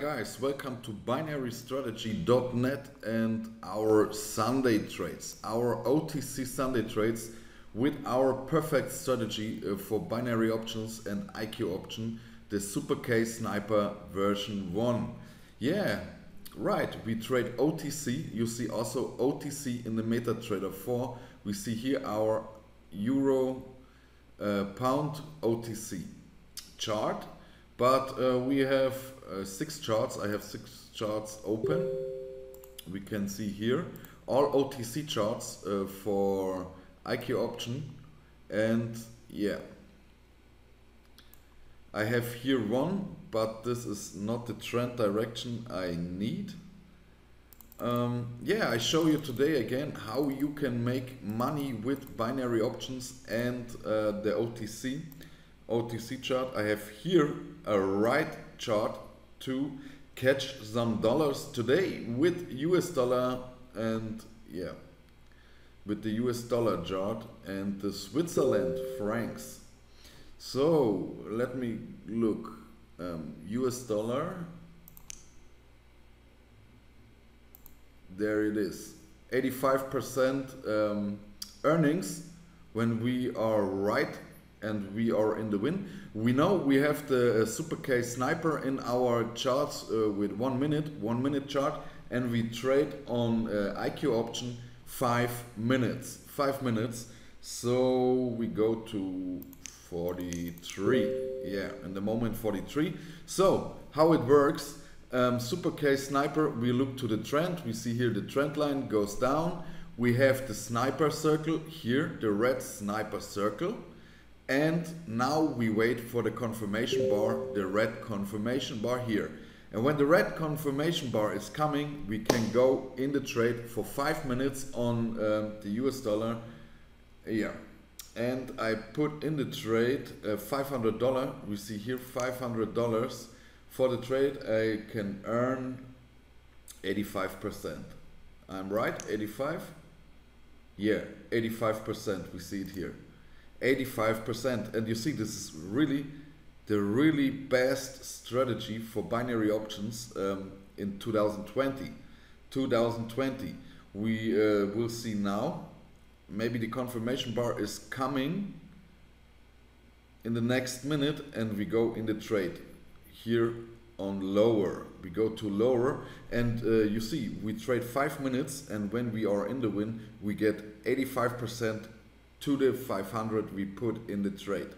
guys, welcome to binarystrategy.net and our Sunday trades, our OTC Sunday trades with our perfect strategy for binary options and IQ option, the Super K Sniper version 1. Yeah, right, we trade OTC. You see also OTC in the MetaTrader 4. We see here our Euro Pound OTC chart. But we have six charts. I have six charts open. We can see here all OTC charts for IQ option. And yeah, I have here one, but this is not the trend direction I need. Yeah, I show you today again how you can make money with binary options and the OTC chart. I have here a right chart to catch some dollars today with US dollar, and yeah, with the US dollar chart and the Switzerland francs. So let me look, US dollar, there it is, 85% earnings when we are right and we are in the win. We know we have the Super K Sniper in our charts with 1 minute chart, and we trade on IQ option 5 minutes. So we go to 43, yeah, in the moment 43. So how it works, Super K Sniper, we look to the trend. We see here the trend line goes down. We have the sniper circle here, the red sniper circle. And now we wait for the confirmation bar, the red confirmation bar here. And when the red confirmation bar is coming, we can go in the trade for 5 minutes on the US dollar. Yeah, and I put in the trade $500. We see here $500 for the trade. I can earn 85%. I'm right, 85? Yeah, 85%. We see it here. 85%, and you see this is really the really best strategy for binary options in 2020. We will see now, maybe the confirmation bar is coming in the next minute, and we go in the trade here on lower. We go to lower, and you see we trade 5 minutes, and when we are in the win we get 85% to the 500 we put in the trade.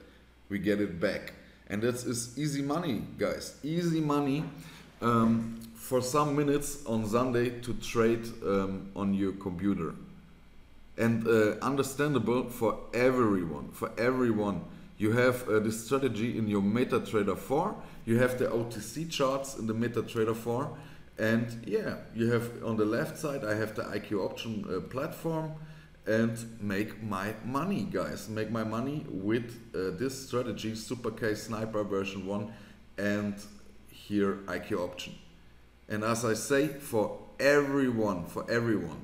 We get it back, and that is easy money, guys, easy money for some minutes on Sunday to trade on your computer, and understandable for everyone, You have this strategy in your MetaTrader 4, you have the OTC charts in the MetaTrader 4, and yeah, you have on the left side I have the IQ option platform. And make my money, guys, make my money with this strategy, Super K Sniper version 1 and here IQ option. And as I say, for everyone,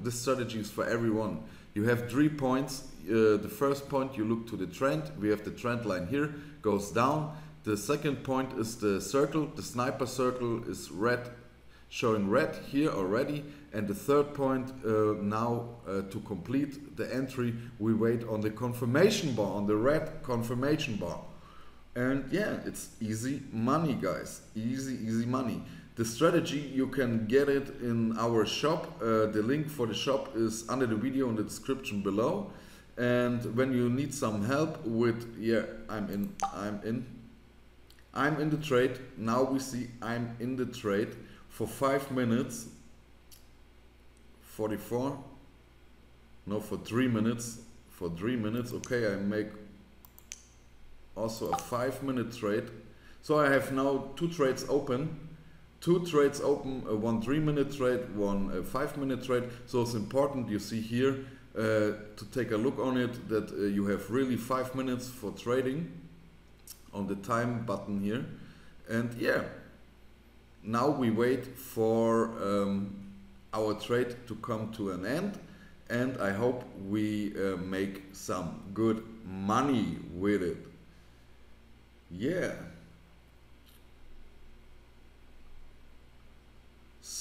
this strategy is for everyone. You have 3 points. The first point, you look to the trend. We have the trend line here, goes down. The second point is the circle, the sniper circle is red, showing red here already. And the third point, now to complete the entry, we wait on the confirmation bar, on the red confirmation bar. And yeah, it's easy money, guys, easy money. The strategy, you can get it in our shop. The link for the shop is under the video in the description below. And when you need some help with, yeah, I'm in the trade. Now we see I'm in the trade for 5 minutes, 44, no, for 3 minutes, okay, I make also a 5 minute trade. So I have now two trades open, one 3 minute trade, one 5 minute trade. So it's important, you see here, to take a look on it, that you have really 5 minutes for trading on the time button here. And yeah, now we wait for our trade to come to an end, and I hope we make some good money with it. Yeah,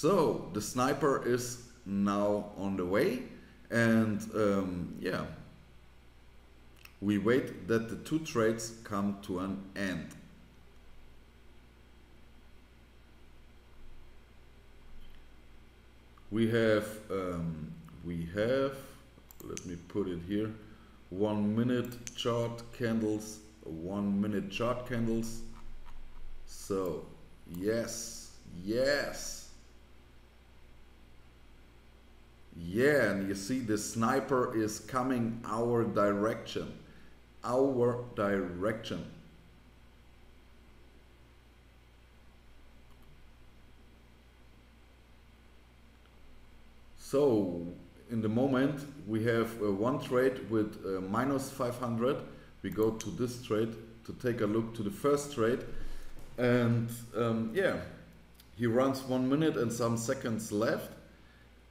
So the Sniper is now on the way, and yeah, we wait that the two trades come to an end. We have, let me put it here, 1 minute chart candles, 1 minute chart candles. So yes. Yeah, and you see the Sniper is coming our direction. So in the moment we have one trade with minus 500. We go to this trade to take a look to the first trade, and yeah, he runs 1 minute and some seconds left,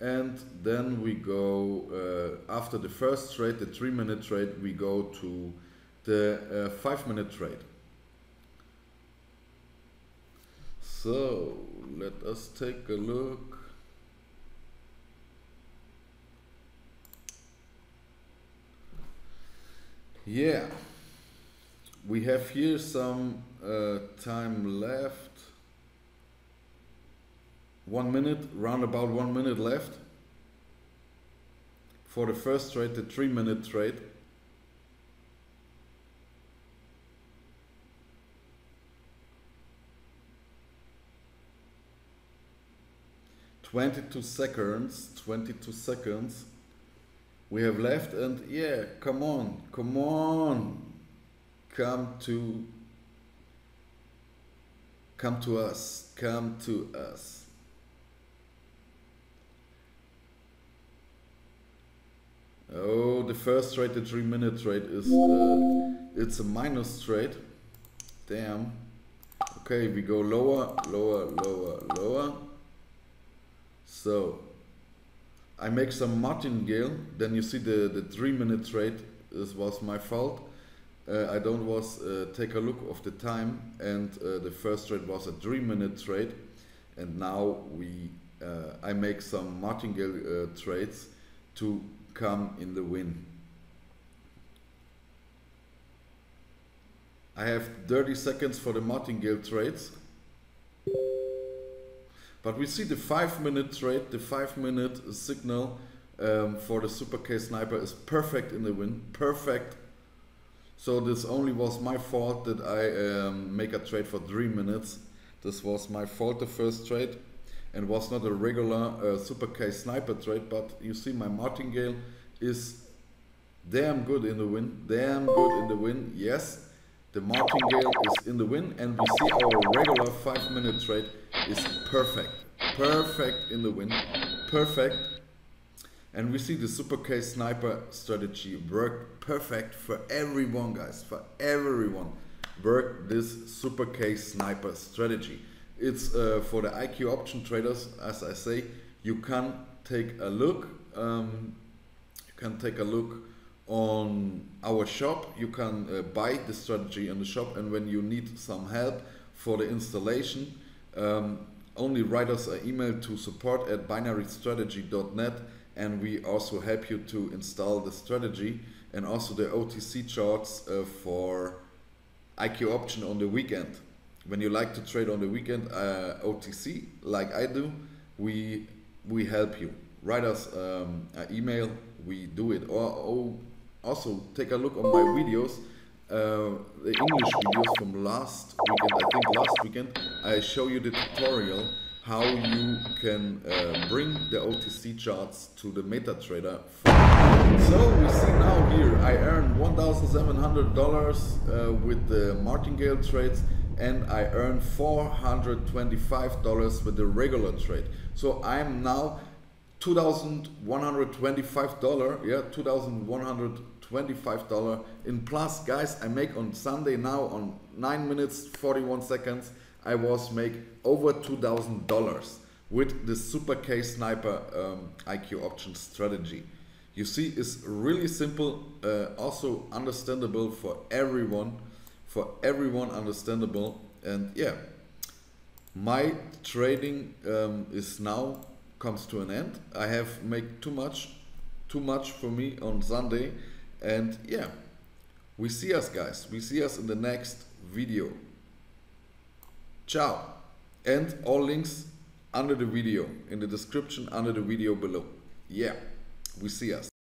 and then we go after the first trade, the 3 minute trade, we go to the 5 minute trade. So let us take a look. Yeah, we have here some time left. 1 minute, round about 1 minute left for the first trade, the 3 minute trade. Twenty-two seconds. We have left, and yeah, come to us. Oh, the first trade, the 3 minute trade is it's a minus trade. Damn. Okay, we go lower. So I make some martingale, then you see the 3 minute trade. This was my fault. I don't was take a look of the time, and the first trade was a 3 minute trade, and now we I make some martingale trades to come in the win. I have 30 seconds for the martingale trades. But we see the 5 minute trade, the 5 minute signal for the Super K Sniper is perfect in the win, perfect. So this only was my fault that I make a trade for 3 minutes. This was my fault, the first trade, and was not a regular Super K Sniper trade. But you see my martingale is damn good in the win, yes. The martingale is in the win, and we see our regular 5 minute trade is perfect. Perfect in the win. Perfect. And we see the Super K Sniper strategy worked perfect for everyone, guys. For everyone. Work this Super K Sniper strategy. It's for the IQ option traders, as I say. You can take a look. You can take a look on our shop. You can buy the strategy in the shop, and when you need some help for the installation, only write us an email to support@binarystrategy.net, and we also help you to install the strategy and also the OTC charts for IQ option on the weekend. When you like to trade on the weekend OTC like I do, we help you. Write us an email, we do it. Or also take a look on my videos, the English videos from last weekend. I think last weekend I show you the tutorial how you can bring the OTC charts to the MetaTrader 4. So we see now here I earn $1,700 with the martingale trades, and I earn $425 with the regular trade. So I'm now $2,125, yeah, $2,125 in plus, guys. I make on Sunday now on 9 minutes 41 seconds. I was make over $2,000 with the Super K Sniper IQ option strategy. You see, it's really simple, also understandable for everyone, understandable, and yeah. my trading is now comes to an end. I have made too much for me on Sunday, and yeah, we see us, guys. We see us in the next video. Ciao, and all links under the video in the description, under the video below. Yeah, we see us.